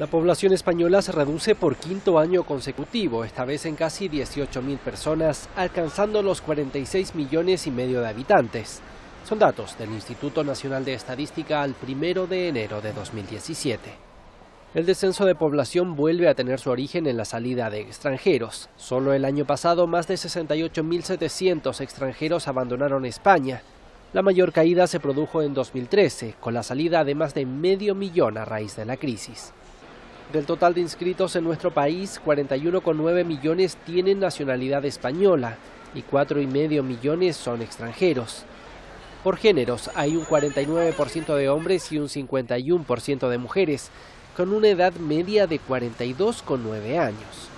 La población española se reduce por quinto año consecutivo, esta vez en casi 18.000 personas, alcanzando los 46,5 millones de habitantes. Son datos del Instituto Nacional de Estadística al 1 de enero de 2017. El descenso de población vuelve a tener su origen en la salida de extranjeros. Solo el año pasado, más de 68.700 extranjeros abandonaron España. La mayor caída se produjo en 2013, con la salida de más de 500,000 a raíz de la crisis. Del total de inscritos en nuestro país, 41,9 millones tienen nacionalidad española y 4,5 millones son extranjeros. Por géneros, hay un 49% de hombres y un 51% de mujeres, con una edad media de 42,9 años.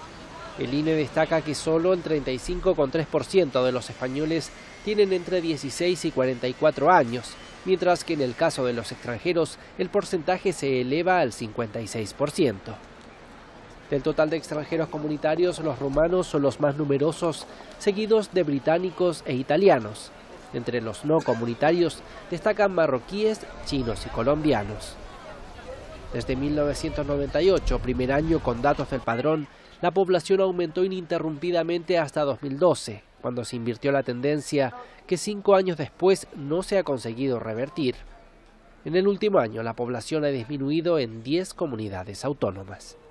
El INE destaca que solo el 35,3% de los españoles tienen entre 16 y 44 años, mientras que en el caso de los extranjeros el porcentaje se eleva al 56%. Del total de extranjeros comunitarios, los rumanos son los más numerosos, seguidos de británicos e italianos. Entre los no comunitarios destacan marroquíes, chinos y colombianos. Desde 1998, primer año con datos del padrón, la población aumentó ininterrumpidamente hasta 2012, cuando se invirtió la tendencia que 5 años después no se ha conseguido revertir. En el último año, la población ha disminuido en 10 comunidades autónomas.